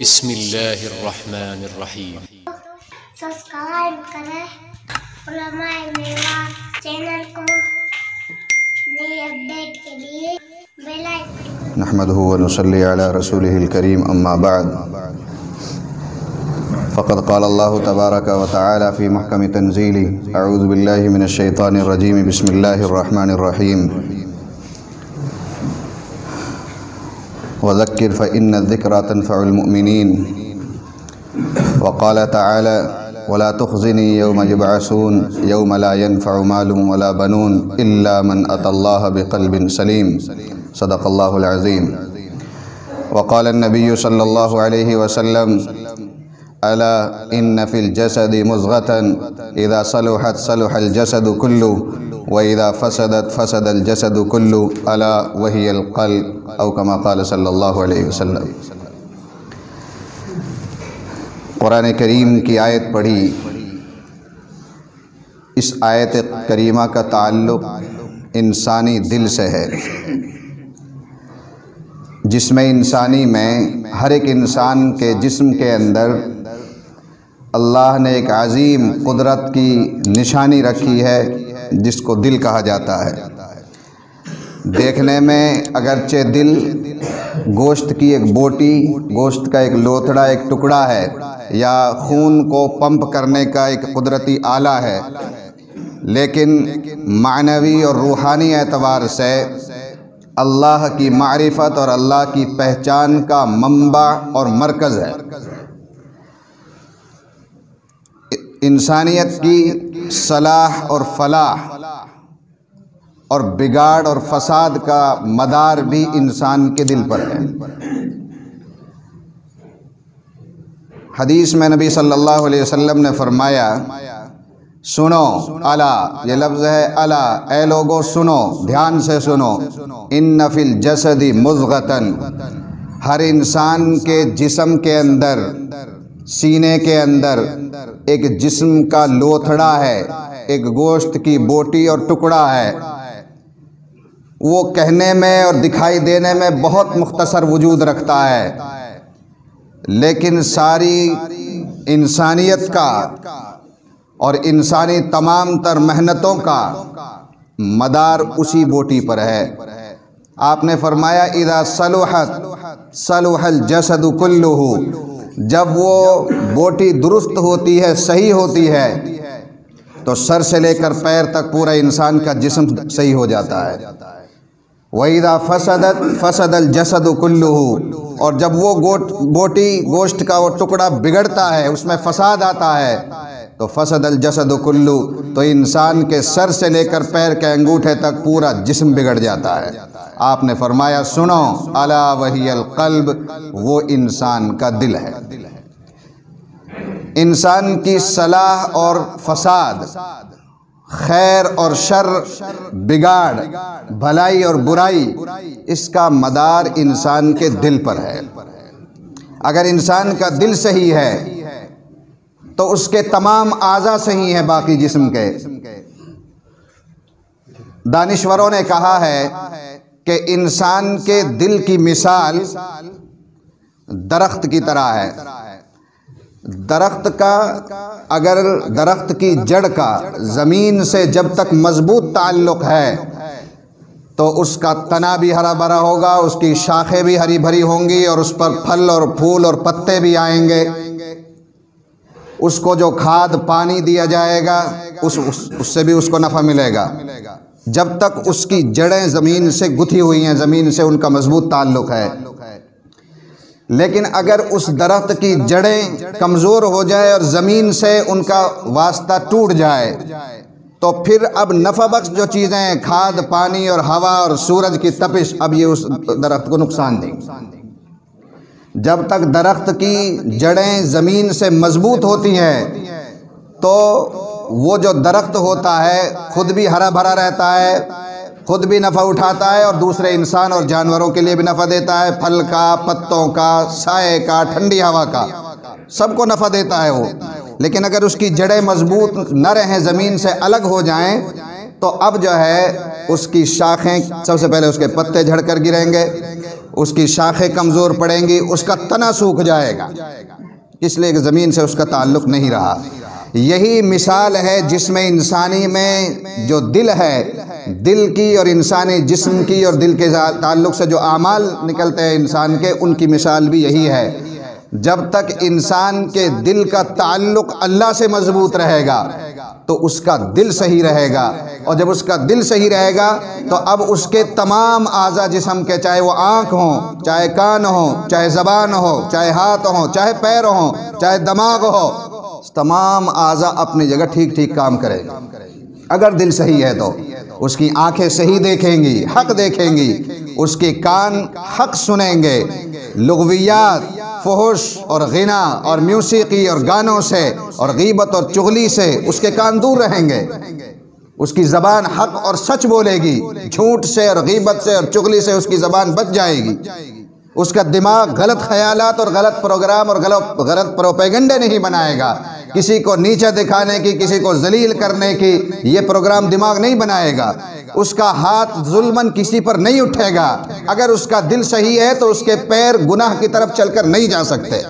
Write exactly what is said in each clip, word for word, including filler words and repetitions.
बिस्मिल्लाहिर्रहमानिर्रहीम। सब्सक्राइब करें उलमाए मेरा चैनल को, नए अपडेट के लिए बेल आइकन। नहमदुहु व नसल्ली अला रसूलिहिल करीम, अम्मा बाद। फ़क़द क़ाल अल्लाहु तबारक व तआला फ़ी महकम तंज़ीली, अऊज़ु बिल्लाहि मिनश शैतानिर रजीम, बिस्मिल्लाहिर्रहमानिर्रहीम। वज़क्किर फ़इन्न الذिक्रा तन्फ़उल मुमिनीन। वक़ाल तआला वला तुख़्ज़िनी यौम युबअसून, यौम ला यन्फ़उ मालुन वला बनून इल्ला मन अतल्लाह बिक़ल्बिन सलीम। सदक़ल्लाहुल अज़ीम। वक़ाल अन्नबिय्यु सल्लल्लाहु अलैहि वसल्लम, अला इन्न फ़िल जसदि मुज़ग़तन, इज़ा सलुहत सलुहल जसदु कुल्लु, व इज़ा फ़सदत फ़सदल जसदु कुल्लु, अला वहियल क़ल्ब। औ कमा क़ाल सल्लल्लाहु अलैहि वसल्लम। क़ुरान करीम की आयत पढ़ी। इस आयत करीमा का ताल्लुक़ इंसानी दिल से है, जिसमें इंसानी में हर एक इंसान के जिस्म के अंदर अल्लाह ने एक अज़ीम कुदरत की निशानी रखी है, जिसको दिल कहा जाता है। देखने में अगरचे दिल गोश्त की एक बोटी, गोश्त का एक लोथड़ा, एक टुकड़ा है, या खून को पंप करने का एक कुदरती आला है, लेकिन मानवी और रूहानी एतबार से अल्लाह की मारिफत और अल्लाह की पहचान का मंबा और मरकज़ है। इंसानियत की सलाह और फलाह और बिगाड़ और फसाद का मदार भी इंसान के दिल पर है। हदीस में नबी सल्लल्लाहु अलैहि वसल्लम ने फरमाया, सुनो, अला, ये लफ्ज़ है अला, ए लोगो सुनो, ध्यान से सुनो, इन्न फिल जसदी मुज़ग़तन, हर इंसान के जिस्म के अंदर, सीने के अंदर एक जिस्म का लोथड़ा है, एक गोश्त की बोटी और टुकड़ा है। वो कहने में और दिखाई देने में बहुत मुख्तसर वजूद रखता है, लेकिन सारी इंसानियत का और इंसानी तमाम तर मेहनतों का मदार उसी बोटी पर है। आपने फरमाया, इदा सलुहत सलुहल जसदु कुल्लुहु, जब वो बोटी दुरुस्त होती है, सही होती है, तो सर से लेकर पैर तक पूरा इंसान का जिस्म सही हो जाता है। वइदा फसदत फसदल जसदु कुल्लुहु, और जब वो गोट गोटी गोश्त का वो टुकड़ा बिगड़ता है, उसमें फसाद आता है, तो फसदल जसदु कुल्लु, तो इंसान के सर से लेकर पैर के अंगूठे तक पूरा जिस्म बिगड़ जाता है। आपने फरमाया, सुनो, अला वहियल क़ल्ब, वो इंसान का दिल है। इंसान की सलाह और फसाद, खैर और शर, बिगाड़, भलाई और बुराई, इसका मदार इंसान के दिल पर है। अगर इंसान का दिल सही है तो उसके तमाम आज़ा सही हैं, बाकी जिस्म के। दानिश्वरों ने कहा है कि इंसान के दिल की मिसाल दरख्त की तरह है। दरख्त का, अगर दरख्त की जड़ का ज़मीन से जब तक मजबूत ताल्लुक़ है, तो उसका तना भी हरा भरा होगा, उसकी शाखें भी हरी भरी होंगी, और उस पर फल और फूल और पत्ते भी आएंगे। उसको जो खाद पानी दिया जाएगा, उस, उस उससे भी उसको नफ़ा मिलेगा, जब तक उसकी जड़ें ज़मीन से गुथी हुई हैं, ज़मीन से उनका मजबूत ताल्लुक़ है। लेकिन अगर उस दरख्त की जड़ें कमज़ोर हो जाए और ज़मीन से उनका वास्ता टूट जाए, तो फिर अब नफ़ा बख्श जो चीज़ें हैं, खाद, पानी और हवा और सूरज की तपिश, अब ये उस दरख्त को नुकसान देंगी। जब तक दरख्त की जड़ें ज़मीन से मजबूत होती हैं, तो वो जो दरख्त होता है खुद भी हरा भरा रहता है, खुद भी नफ़ा उठाता है, और दूसरे इंसान और जानवरों के लिए भी नफ़ा देता है, फल का, पत्तों का, साए का, ठंडी हवा का, सबको नफ़ा देता है वो। लेकिन अगर उसकी जड़ें मजबूत न रहें, ज़मीन से अलग हो जाएं, तो अब जो है उसकी शाखें, सबसे पहले उसके पत्ते झड़कर गिरेंगे, उसकी शाखें कमज़ोर पड़ेंगी, उसका तना सूख जाएगा, इसलिए ज़मीन से उसका ताल्लुक़ नहीं रहा। यही मिसाल है जिसमें इंसानी में जो दिल है, दिल की और इंसानी जिस्म की और दिल के ताल्लुक़ से जो आमाल निकलते हैं इंसान के, उनकी मिसाल भी यही है। जब तक इंसान के दिल का ताल्लुक़ अल्लाह से मजबूत रहेगा तो उसका दिल सही रहेगा, और जब उसका दिल सही रहेगा तो अब उसके तमाम आज़ा जिस्म के, चाहे वो आँख हो, चाहे कान हो, चाहे ज़बान हो, चाहे हाथ हो, चाहे पैर हो, चाहे दिमाग हो, तमाम आज़ा अपनी जगह ठीक ठीक काम करेगा। अगर दिल सही है तो उसकी आंखें सही देखेंगी, हक देखेंगी, उसके कान हक सुनेंगे। लुग़वियात, फ़ुहुश और ग़िना और म्यूसिकी और गानों से और गीबत और चुगली से उसके कान दूर रहेंगे। उसकी ज़बान हक और सच बोलेगी, झूठ से और गीबत से और चुगली से उसकी ज़बान बच जाएगी। उसका दिमाग गलत ख्यालात और गलत प्रोग्राम और गलत गलत प्रोपेगेंडे नहीं बनाएगा, किसी को नीचा दिखाने की, किसी को जलील करने की ये प्रोग्राम दिमाग नहीं बनाएगा। उसका हाथ जुल्मन किसी पर नहीं उठेगा। अगर उसका दिल सही है तो उसके पैर गुनाह की तरफ चलकर नहीं जा सकते।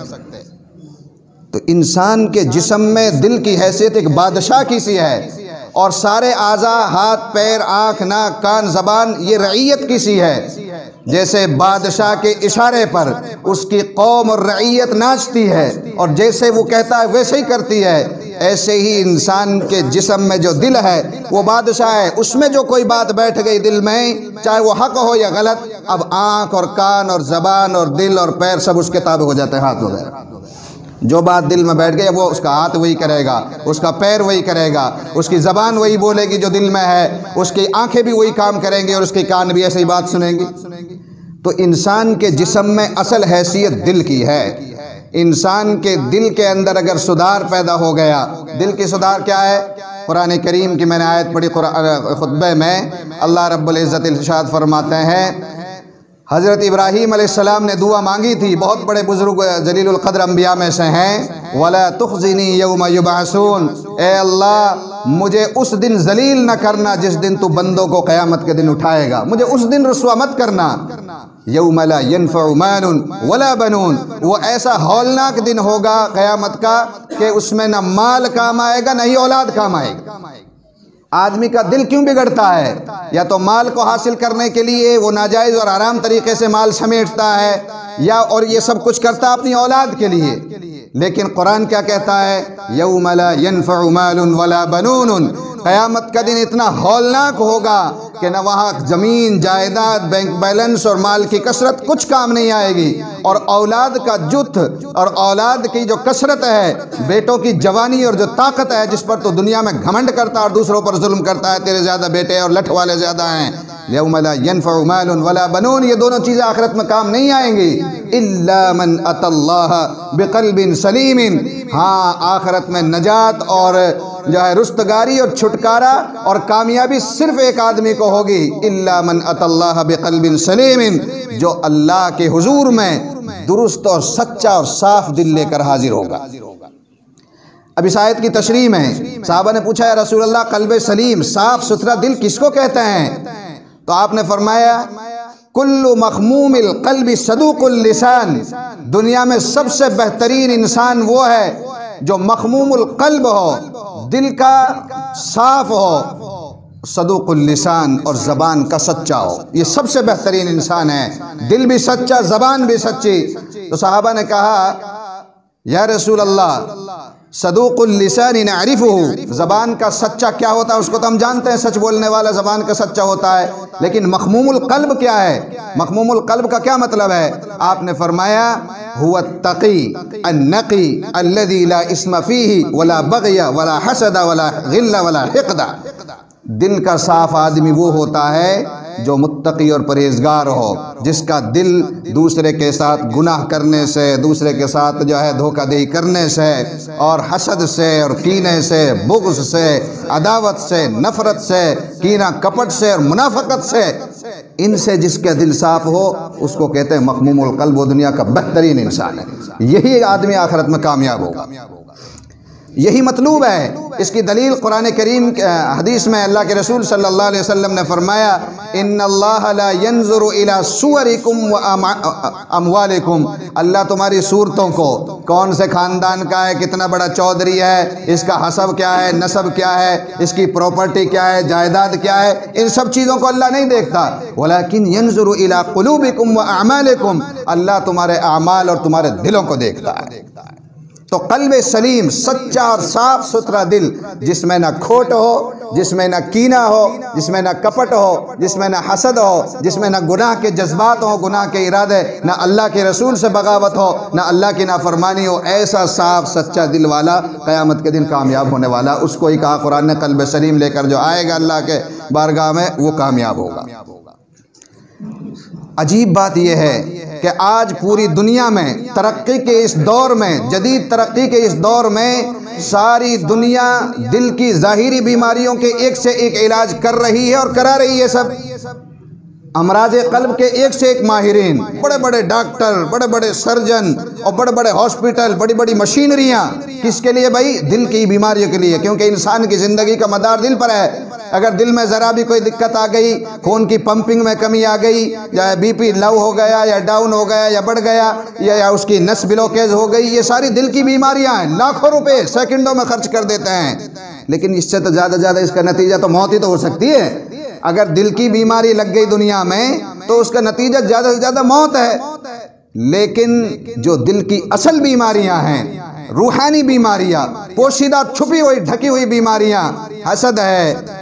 तो इंसान के जिस्म में दिल की हैसियत एक बादशाह की सी है, और सारे आज़ा हाथ पैर आँख नाक कान ज़बान ये रईयत की सी है। जैसे बादशाह के इशारे पर उसकी कौम और रईयत नाचती है और जैसे वो कहता है वैसे ही करती है, ऐसे ही इंसान के जिस्म में जो दिल है वो बादशाह है। उसमें जो कोई बात बैठ गई दिल में, चाहे वो हक हो या गलत, अब आँख और कान और ज़बान और दिल और पैर सब उसके ताबे हो जाते हैं, हाथ वगैरह। जो बात दिल में बैठ गई वो उसका हाथ वही करेगा, उसका पैर वही करेगा, उसकी ज़बान वही बोलेगी जो दिल में है, उसकी आंखें भी वही काम करेंगी और उसके कान भी ऐसी बात सुनेंगी। तो इंसान के जिस्म में असल हैसियत दिल की है। इंसान के दिल के अंदर अगर सुधार पैदा हो गया, दिल की सुधार क्या है? कुरान करीम की मैंने आयत पढ़ी खुतबे में, अल्लाह रब्बुल इज़्ज़त इरशाद फरमाते हैं, हज़रत इब्राहीम अलैहिस्सलाम ने दुआ मांगी थी, बहुत बड़े बुज़ुर्ग जलीलुल क़द्र अम्बिया में से हैं, वला तुख़्ज़िनी यौमा युबअसून, ए अल्लाह मुझे उस दिन जलील न करना जिस दिन तू बंदों को क़यामत के दिन उठाएगा, मुझे उस दिन रुस्वा मत करना। यौमा ला यनफ़उ मालुन वला बनून, वो ऐसा हौलनाक दिन होगा क़यामत का कि उसमें न माल काम आएगा न ही औलाद काम आएगी। आदमी का दिल क्यों बिगड़ता है? या तो माल को हासिल करने के लिए वो नाजायज़ और आराम तरीके से माल समेटता है, या और ये सब कुछ करता अपनी औलाद के लिए। लेकिन कुरान क्या कहता है? यौम ला यनफ़उ मालुन वला बनून, क़यामत का दिन इतना हौलनाक होगा कि न वहाँ ज़मीन जायदाद बैंक बैलेंस और माल की कसरत कुछ काम नहीं आएगी, और औलाद का जुथ और औलाद की जो कसरत है, बेटों की जवानी और जो ताकत है जिस पर तो दुनिया में घमंड करता है और दूसरों पर जुल्म करता है, तेरे ज़्यादा बेटे और लठ वाले ज़्यादा हैं। यौम ला यनफ़उ मालुन वला बनून, ये दोनों चीज़ें आखिरत में काम नहीं आएंगी। इल्ला मन अतल्लाह बिक़ल्बिन सलीम, हाँ आखिरत में नजात और जो है रुस्तगारी और छुटकारा और कामयाबी सिर्फ एक आदमी को होगी। इल्ला मन अतल्लाह बिक़ल्बिन सलीम, जो अल्लाह के हुजूर में दुरुस्त और सच्चा और साफ दिल लेकर हाजिर होगा। अब इस आयत की तशरीह में साहबा ने पूछा, या रसूल अल्लाह, क़ल्बे सलीम साफ सुथरा दिल किसको कहते हैं? तो आपने फरमाया, कुल्लु मखमूमिल क़ल्बि सदूकुल लिसान, दुनिया में सबसे बेहतरीन इंसान वो है जो मखमूमुल क़ल्ब हो, दिल का साफ हो, सदूकुल लिसान और ज़बान का सच्चा हो, ये सबसे बेहतरीन इंसान है, दिल भी सच्चा ज़बान भी सच्ची। तो सहाबा ने कहा, या रसूल अल्लाह, सदूकुल लिसान नअरिफुहु, ज़बान का सच्चा क्या होता है उसको तो हम जानते हैं, सच बोलने वाला ज़बान का सच्चा होता है, लेकिन मखमूमुल क़ल्ब क्या है? मखमूमुल क़ल्ब का क्या मतलब है? आपने फरमाया, हुवा तक़ी अन्नक़ी अल्लज़ी ला इस्म फ़ीही वला बग़या वला हसदा वला ग़िल्ला वला हिक़्दा, दिल का साफ आदमी वो होता है जो मुत्तकी और परहेज़गार हो, जिसका दिल दूसरे के साथ गुनाह करने से, दूसरे के साथ जो है धोखाधड़ी करने से और हसद से और कीने से, बुग़्ज़ से, अदावत से, नफ़रत से, कीना कपट से और मुनाफ़क़त से, इनसे जिसका दिल साफ हो उसको कहते हैं मखमूमुल क़ल्ब, वो दुनिया का बेहतरीन इंसान है, यही आदमी आखिरत में कामयाब होगा। यही मतलूब है। इसकी दलील कुरान करीम हदीस में अल्लाह के रसूल सल्लल्लाहु अलैहि वसल्लम ने फरमाया, इन्नल्लाह ला यंजुरु इला सुवरिकुम व अमवालिकुम, अल्लाह तुम्हारी सूरतों को, कौन से ख़ानदान का है, कितना बड़ा चौधरी है, इसका हसब क्या है, नसब क्या है, इसकी प्रॉपर्टी क्या है, जायदाद क्या है, इन सब चीज़ों को अल्लाह नहीं देखता। वलाकिन यंजुरु इला कुलूबिकुम व आमालिकुम, अल्लाह तुम्हारे आमाल और तुम्हारे दिलों को देखता है। तो कल्बे सलीम, सच्चा और साफ सुथरा दिल, जिसमें ना खोट हो, जिसमें ना कीना हो, जिसमें ना कपट हो, जिसमें ना हसद हो, जिसमें ना गुनाह के जज्बात हो, गुनाह के इरादे, ना अल्लाह के रसूल से बगावत हो, ना अल्लाह की नाफरमानी हो, ऐसा साफ सच्चा दिल वाला क़यामत के दिन कामयाब होने वाला, उसको ही कहा कुरान ने, कल्बे सलीम लेकर जो आएगा अल्लाह के बारगाह में वो कामयाब होगा। अजीब बात यह है कि आज पूरी दुनिया में तरक्की के इस दौर में, जदीद तरक्की के इस दौर में, सारी दुनिया दिल की ज़ाहिरी बीमारियों के एक से एक इलाज कर रही है और करा रही है। सब अमराज़े क़ल्ब के एक से एक माहिरीन, बड़े बड़े डॉक्टर, बड़े बड़े सर्जन और बड़े बड़े हॉस्पिटल, बड़ी बड़ी मशीनरियाँ, किसके लिए भाई? दिल की बीमारियों के लिए, क्योंकि इंसान की ज़िंदगी का मदार दिल पर है। अगर दिल में ज़रा भी कोई दिक्कत आ गई, खून की पंपिंग में कमी आ गई, या बीपी लो हो गया या डाउन हो गया या बढ़ गया, या, या उसकी नस ब्लॉकेज हो गई, ये सारी दिल की बीमारियाँ हैं। लाखों रुपए सेकंडों में खर्च कर देते हैं, लेकिन इससे तो ज़्यादा ज़्यादा इसका नतीजा तो मौत ही तो हो सकती है। अगर दिल की बीमारी लग गई दुनिया में तो उसका नतीजा ज़्यादा से ज़्यादा मौत है। लेकिन जो दिल की असल बीमारियां हैं, रूहानी बीमारियां, पोशीदा छुपी हुई ढकी हुई बीमारियां, हसद है,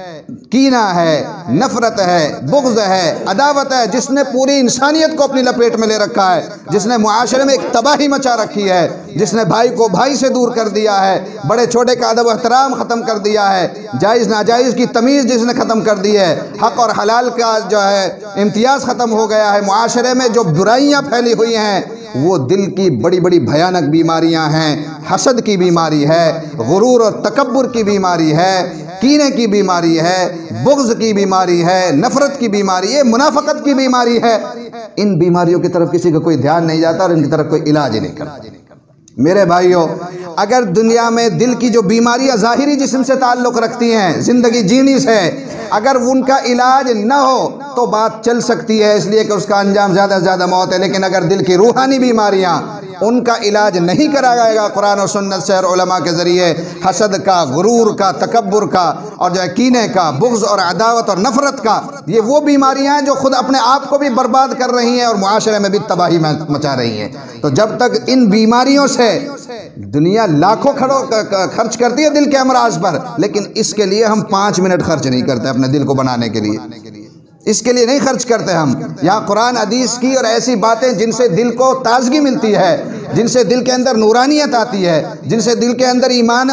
कीना है, नफरत है, बुग़्ज़ है, अदावत है, जिसने पूरी इंसानियत को अपनी लपेट में ले रखा है, जिसने मुआशरे में एक तबाही मचा रखी है, जिसने भाई को भाई से दूर कर दिया है, बड़े छोटे का अदब एहतराम ख़त्म कर दिया है, जायज़ नाजायज़ की तमीज़ जिसने ख़त्म कर दी है, हक़ और हलाल का जो है इम्तियाज़ ख़त्म हो गया है, मुआशरे में जो बुराइयाँ फैली हुई हैं वो दिल की बड़ी बड़ी भयानक बीमारियां हैं। हसद की बीमारी है, गुरूर और तकब्बुर की बीमारी है, कीने की बीमारी है, बुग़्ज़ की बीमारी है, नफ़रत की बीमारी है, मुनाफ़क़त की बीमारी है। इन बीमारियों की तरफ किसी का कोई ध्यान नहीं जाता और इनकी तरफ कोई इलाज नहीं करता। मेरे भाइयों, अगर दुनिया में दिल की जो बीमारियां ज़ाहिरी जिस्म से ताल्लुक़ रखती हैं, ज़िंदगी जीनी से, अगर उनका इलाज ना हो तो बात चल सकती है, इसलिए कि उसका अंजाम ज़्यादा से ज़्यादा मौत है। लेकिन अगर दिल की रूहानी बीमारियां, उनका इलाज नहीं कराया जाएगा कुरान और सुन्नत से और उलमा के ज़रिए, हसद का, गुरूर का, तकब्बुर का और जो है कीने का, बुग़्ज़ और अदावत और नफ़रत का, ये वो बीमारियां हैं जो खुद अपने आप को भी बर्बाद कर रही हैं और मुआशरे में भी तबाही मचा रही हैं। तो जब तक इन बीमारियों से दुनिया लाखों खड़ो खर्च करती है दिल के अमराज पर, लेकिन इसके लिए हम पाँच मिनट खर्च नहीं करते अपने दिल को बनाने के लिए, इसके लिए नहीं खर्च करते हम। यहाँ कुरान हदीस की और ऐसी बातें जिनसे दिल को ताजगी मिलती है, जिनसे दिल के अंदर नूरानियत आती है, जिनसे दिल के अंदर ईमान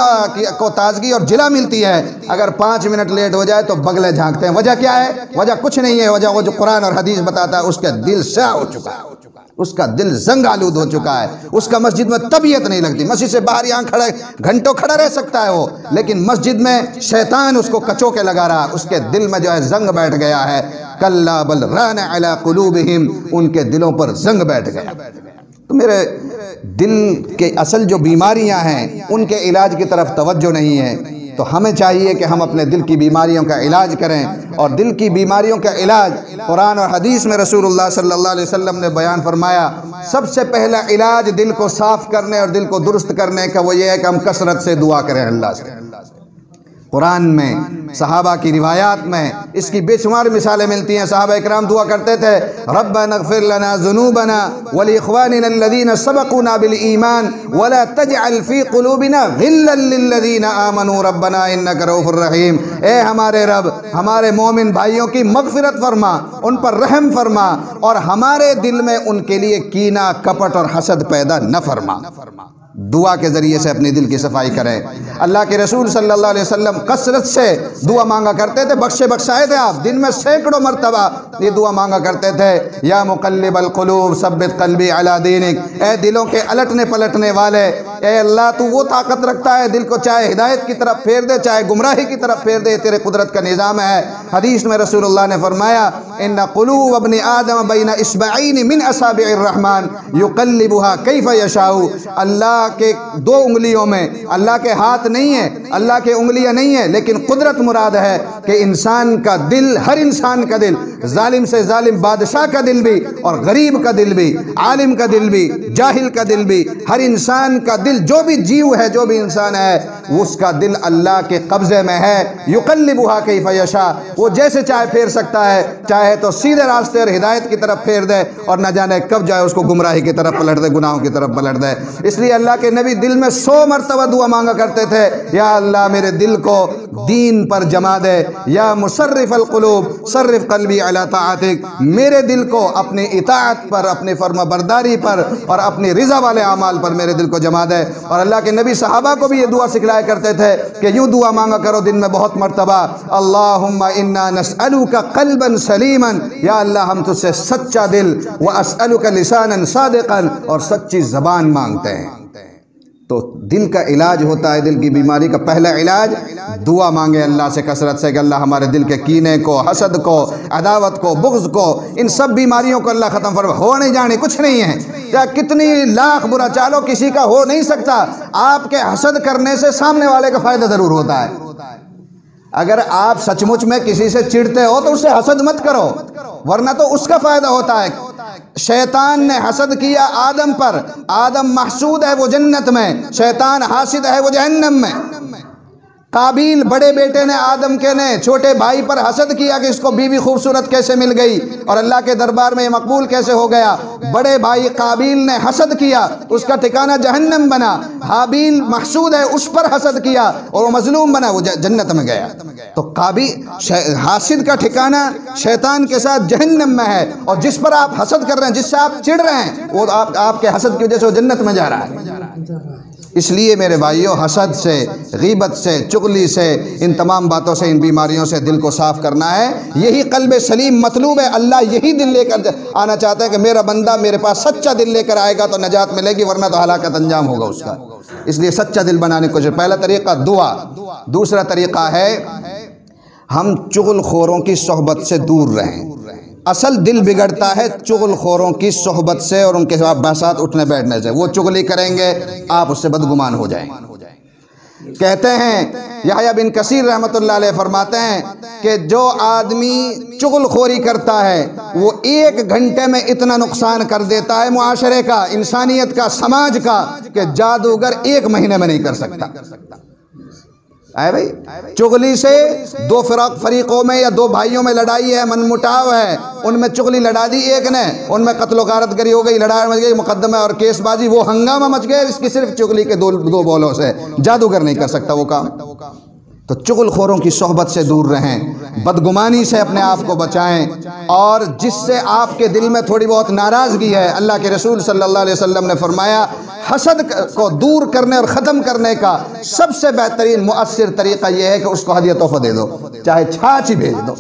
को ताजगी और जिला मिलती है, अगर पाँच मिनट लेट हो जाए तो बगले झांकते हैं। वजह क्या है? वजह कुछ नहीं है, वजह वो जो कुरान और हदीस बताता है, उसका दिल स्या हो चुका है, उसका दिल जंग आलूद हो चुका है, उसका मस्जिद में तबीयत नहीं लगती, मस्जिद से बाहर यहाँ खड़ा घंटों खड़ा रह सकता है वो, लेकिन मस्जिद में शैतान उसको कचो के लगा रहा, उसके दिल में जो है जंग बैठ गया है। कल्ला बल रान अला कुलूबिहिम, उनके दिलों पर जंग बैठ गया। तो मेरे दिल के असल जो बीमारियां हैं उनके इलाज की तरफ तवज्जो नहीं है। तो हमें चाहिए कि हम अपने दिल की बीमारियों का इलाज करें, और दिल की बीमारियों का इलाज कुरान और हदीस में रसूलुल्लाह सल्लल्लाहु अलैहि वसल्लम ने बयान फरमाया। सबसे पहला इलाज दिल को साफ़ करने और दिल को दुरुस्त करने का वो ये है कि हम कसरत से दुआ करें अल्लाह से। कुरान में, सहाबा की रिवायात में इसकी बेशुमार मिसालें मिलती हैं। सहाबा इकराम दुआ करते थे, रब्बना इग़फिर लना ज़ुनूबना व लिइख़्वानिना अल्लज़ीना सबक़ूना बिल ईमान व ला तजअल फ़ी क़ुलूबिना ग़िल्लन लिल्लज़ीना आमनू रब्बना इन्नका रऊफ़ुर रहीम। ए हमारे रब, हमारे मोमिन भाइयों की मग़फ़िरत फरमा, उन पर रहम फरमा, और हमारे दिल में उनके लिए कीना, कपट और हसद पैदा न फरमा। दुआ के ज़रिए से अपने दिल की सफाई करें। अल्लाह के रसूल सल्लल्लाहु अलैहि वसल्लम कसरत से दुआ मांगा करते थे, बख्शे बख्शाए थे आप, दिन में सैकड़ों मरतबा ये दुआ मांगा करते थे, या मुक़ल्लिबल क़ुलूब सब्बित क़ल्बी अला दीनिक। ए दिलों के अलटने पलटने वाले, ए अल्लाह तू वो ताकत रखता है, दिल को चाहे हिदायत की तरफ फेर दे, चाहे गुमराही की तरफ फेर दे, तेरे कुदरत का निज़ाम है। हदीस में रसूलुल्लाह ने फरमाया इन्ना कुलूब अबन आदम बैना इस्बाईन मिन असाबिर रहमान युकल्लिबुहा कैफा यशाउ। अल्लाह के दो उंगलियों में, अल्लाह के हाथ नहीं है, अल्लाह के उंगलियां नहीं है, लेकिन कुदरत मुराद है कि इंसान का दिल, हर इंसान का दिल, जालिम से जालिम बादशाह का दिल भी और गरीब का दिल भी, आलिम का दिल भी, जाहिल का दिल भी, हर इंसान का दिल, जो भी जीव है, जो भी इंसान है, उसका दिल अल्लाह के कब्जे में है। युकल्लिबुहा कैफा यशा, वो जैसे चाहे फेर सकता है, चाहे तो सीधे रास्ते और हिदायत की तरफ फेर दे और न जाने कब जाए उसको गुमराही की तरफ पलट दे, गुनाहों की तरफ पलट दे। इसलिए अल्लाह के नबी दिल में सौ मरतबा दुआ मांगा करते थे, या अल्लाह मेरे दिल को दीन पर जमा दे, या मुसर्रिफ अलकुलूब सर्रिफ कल्बी अला ताअतिक, मेरे दिल को अपनी इताअत पर, अपनी फर्माबरदारी पर और अपनी रिजा वाले अमाल पर मेरे दिल को जमा दे। और अल्लाह के नबी सहाबा को भी ये दुआ सिखलाया करते थे कि यूँ दुआ मांगा करो दिन में बहुत मरतबा, अल्लाहुम्मा इन्ना नस्अलुका क़ल्बन सलीमन, या अल्लाह हम तुझसे सच्चा दिल, व असअलुका लिसानन सादिक़न, और सच्ची ज़बान मांगते हैं। तो दिल का इलाज होता है, दिल की बीमारी का पहला इलाज दुआ मांगे अल्लाह से कसरत से कि अल्लाह हमारे दिल के कीने को, हसद को, अदावत को, बुग़्ज़ को, इन सब बीमारियों को अल्लाह ख़त्म फरमा। हो नहीं जाने कुछ नहीं है, या कितनी लाख बुरा चालो, किसी का हो नहीं सकता। आपके हसद करने से सामने वाले का फ़ायदा ज़रूर होता है। अगर आप सचमुच में किसी से चिढ़ते हो तो उससे हसद मत करो, वरना तो उसका फ़ायदा होता है। शैतान ने हसद किया आदम पर, आदम महसूद है वो जन्नत में, शैतान हासिद है वो जहन्नम में। काबिल बड़े बेटे ने, आदम के ने, छोटे भाई पर हसद किया कि इसको बीवी खूबसूरत कैसे मिल गई और अल्लाह के दरबार में मकबूल कैसे हो गया। बड़े भाई काबिल ने हसद किया, उसका ठिकाना जहन्नम बना। हाबील महसूद है, उस पर हसद किया और वो मजलूम बना, वो जन्नत में गया। तो काबिल हासिद का ठिकाना शैतान के साथ जहन्नम में है, और जिस पर आप हसद कर रहे हैं, जिससे आप चिढ़ रहे हैं, वो आप, आपके हसद की वजह से वो जन्नत में जा रहा है। इसलिए मेरे भाइयों, हसद से, गीबत से, चुगली से, इन तमाम बातों से, इन बीमारियों से दिल को साफ़ करना है। यही क़ल्ब सलीम मतलूब है। अल्लाह यही दिल लेकर आना चाहता है कि मेरा बंदा मेरे पास सच्चा दिल लेकर आएगा तो नजात मिलेगी, वरना तो हलाकत अंजाम होगा उसका। इसलिए सच्चा दिल बनाने को पहला तरीक़ा दुआ। दूसरा तरीक़ा है हम चुगलखोरों की सोहबत से दूर रहें। असल दिल बिगड़ता है चुगलखोरों की सोहबत से और उनके साथ उठने बैठने से। वो चुगली करेंगे, आप उससे बदगुमान हो जाएंगे। कहते हैं यहया बिन कसीर रहमतुल्लाह अलैह फरमाते हैं कि जो आदमी चुगलखोरी करता है वो एक घंटे में इतना नुकसान कर देता है मुआशरे का, इंसानियत का, समाज का, कि जादूगर एक महीने में नहीं कर सकता। आए भाई, चुगली से दो फिराक फरीकों में या दो भाइयों में लड़ाई है, मनमुटाव है, उनमें चुगली लड़ा दी एक ने, उनमें कत्लो गारत गरी हो गई, लड़ाई मच गई, मुकदमा और केसबाजी, वो हंगामा मच गया, इसकी सिर्फ चुगली के दो दो बोलों से। जादूगर नहीं कर सकता वो काम। तो चुगलखोरों की सोहबत से दूर रहें, बदगुमानी से अपने आप को बचाएं। और जिससे आपके दिल में थोड़ी बहुत नाराज़गी है, अल्लाह के रसूल सल्लल्लाहु अलैहि वसल्लम ने फरमाया हसद को दूर करने और ख़त्म करने का सबसे बेहतरीन मुअस्सिर तरीक़ा यह है कि उसको हदिया तोहफ़ा दे दो। चाहे छाछ ही भेज दो,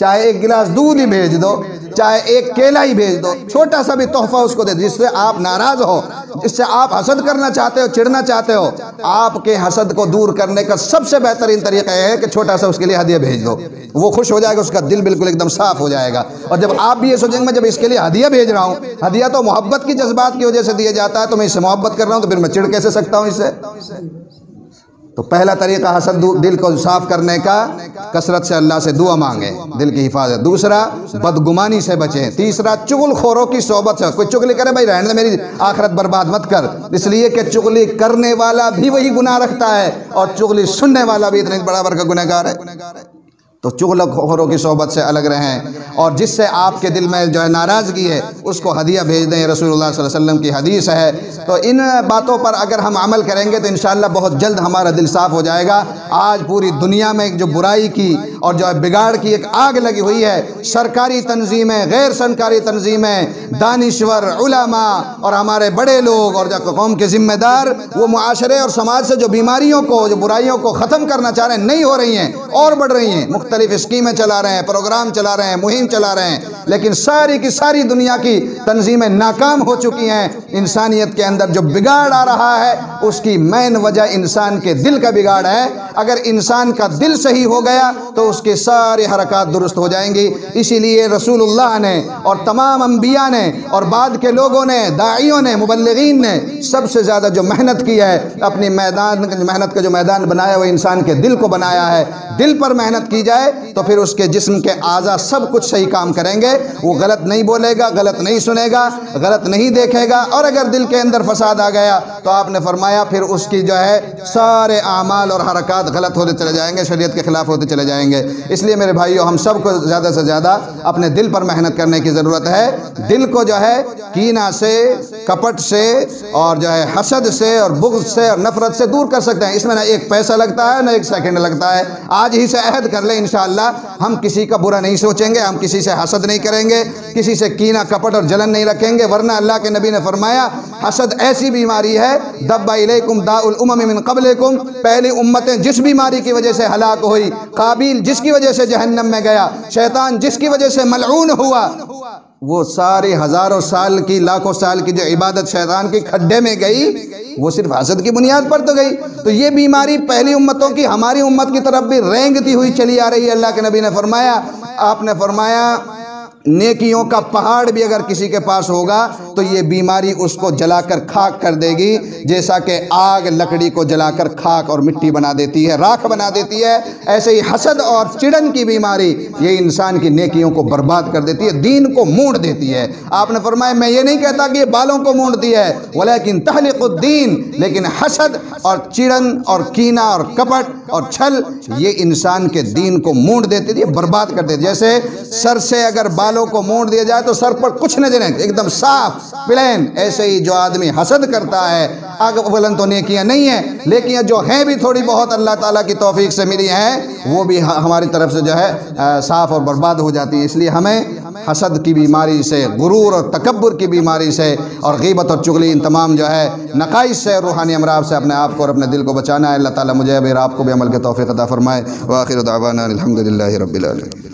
चाहे एक गिलास दूध ही भेज दो, चाहे एक केला ही भेज दो, छोटा सा भी तोहफ़ा उसको दे दो, जिससे आप नाराज़ हो, जिससे आप हसद करना चाहते हो, चिढ़ना चाहते हो। आपके हसद को दूर करने का सबसे बेहतरीन तरीका यह है कि छोटा सा उसके लिए हदिया भेज दो, वो खुश हो जाएगा, उसका दिल बिल्कुल एकदम साफ़ हो जाएगा। और जब आप भी ये सोचेंगे मैं जब इसके लिए हदिया भेज रहा हूँ, हदिया तो मोहब्बत की जज्बात की वजह से दिया जाता है, तो मैं इससे मोहब्बत कर रहा हूँ, तो फिर मैं चिढ़ कैसे सकता हूँ इससे। तो पहला तरीका हसद दिल को साफ़ करने का, कसरत से अल्लाह से दुआ मांगे, दिल की हिफाजत। दूसरा बदगुमानी से बचें। तीसरा चुगलखोरों की सोहबत से, कोई चुगली करे भाई रहने दे, मेरी आखिरत बर्बाद मत कर, इसलिए कि चुगली करने वाला भी वही गुनाह रखता है और चुगली सुनने वाला भी इतने बराबर का गुनहगार है। तो चुगलखोरों की सोहबत से अलग रहें। और जिससे आपके दिल में जो है नाराज़गी है उसको हदिया भेज दें, रसूलुल्लाह सल्लल्लाहु अलैहि वसल्लम की हदीस है। तो इन बातों पर अगर हम अमल करेंगे तो इंशाअल्लाह बहुत जल्द हमारा दिल साफ़ हो जाएगा। आज पूरी दुनिया में जो बुराई की और जो है बिगाड़ की एक आग लगी हुई है, सरकारी तंजीमें, गैर सरकारी तंजीमें, दानिश्वर, उलमा और हमारे बड़े लोग और जो कौम के ज़िम्मेदार, वो मुआशरे और समाज से जो बीमारियों को, जो बुराइयों को ख़त्म करना चाह रहे हैं, नहीं हो रही हैं और बढ़ रही हैं। मुख्तलिफ स्कीमें चला रहे हैं, प्रोग्राम चला रहे हैं, मुहिम चला रहे हैं, लेकिन सारी की सारी दुनिया की तंजीमें नाकाम हो चुकी हैं। इंसानियत के अंदर जो बिगाड़ आ रहा है उसकी मेन वजह इंसान के दिल का बिगाड़ है। अगर इंसान का दिल सही हो गया तो उसके सारे हरकत दुरुस्त हो जाएंगी। इसीलिए रसूलुल्लाह ने और तमाम अंबिया ने और बाद के लोगों ने, दाइयों ने, मुबल्लिगीन ने सबसे ज़्यादा जो मेहनत की है, अपने मैदान मेहनत का जो मैदान बनाया वो इंसान के दिल को बनाया है। दिल पर मेहनत की जाए तो फिर उसके जिस्म के आज़ा सब कुछ सही काम करेंगे, वो गलत नहीं बोलेगा, गलत नहीं सुनेगा, गलत नहीं देखेगा। और अगर दिल के अंदर फसाद आ गया तो आपने फरमाया फिर उसकी जो है सारे आमाल और हरकत गलत होते चले जाएंगे, शरीयत के ख़िलाफ़ होते चले जाएंगे। इसलिए मेरे भाइयों, हम सबको ज़्यादा से ज़्यादा अपने दिल पर मेहनत करने की ज़रूरत है। दिल को जो है कीना से, कपट से और जो है हसद से और बुग़्ज़ से और नफ़रत से दूर कर सकते हैं। इसमें ना एक पैसा लगता है, ना एक सेकेंड लगता है। आज ही से अहद कर लें, इंशाअल्लाह हम किसी का बुरा नहीं सोचेंगे, हम किसी से हसद नहीं करेंगे, किसी से कीना कपट और जलन नहीं रखेंगे। वरना अल्लाह के नबी ने फरमाया हसद ऐसी बीमारी है, दब्बा इलैकुम दाउल उम्म मिन क़ब्लिकुम, पहली उम्मतें जिस बीमारी की वजह से हलाक हुई, काबिल जिसकी वजह से जहन्नम में गया, शैतान जिसकी वजह से मलऊन हुआ, वो सारी हज़ारों साल की, लाखों साल की जो इबादत शैतान के खड्डे में गई वो सिर्फ हसद की बुनियाद पर तो गई। तो ये बीमारी पहली उम्मतों की हमारी उम्मत की तरफ भी रेंगती हुई चली आ रही है। अल्लाह के नबी ने फरमाया, आपने फरमाया नेकियों का पहाड़ भी अगर किसी के पास होगा तो ये बीमारी उसको जलाकर खाक कर देगी, जैसा कि आग लकड़ी को जलाकर खाक और मिट्टी बना देती है, राख बना देती है। ऐसे ही हसद और चिड़न की बीमारी ये इंसान की नेकियों को बर्बाद कर देती है, दीन को मोड़ देती है। आपने फरमाया मैं ये नहीं कहता कि ये बालों को मोड़ती है, वलाकिन तहलिकुद्दीन, लेकिन हसद और चिड़न और कीना और कपट और छल ये इंसान के दीन को मोड़ देती है, बर्बाद कर देती है। जैसे सर से अगर को मोड़ दिया जाए तो सर पर कुछ न जने, एकदम साफ प्लेन, ऐसे ही जो आदमी हसद करता है, अगर वलन तो नेकियां नहीं है लेकिन जो हैं भी थोड़ी बहुत अल्लाह ताला की तौफीक से मिली हैं, वो भी हमारी तरफ से जो है आ, साफ और बर्बाद हो जाती है। इसलिए हमें हसद की बीमारी से, गुरूर और तकब्बुर की बीमारी से और गीबत और चुगली, इन तमाम जो है नकाइश से, रूहानी अमराब से अपने आप को और अपने दिल को बचाना है। अल्लाह ताला मुझे और आपको भी अमल के तौफीक अता फरमाए। व आखिर दावाना अल्हम्दुलिल्लाहि रब्बिल आलमीन।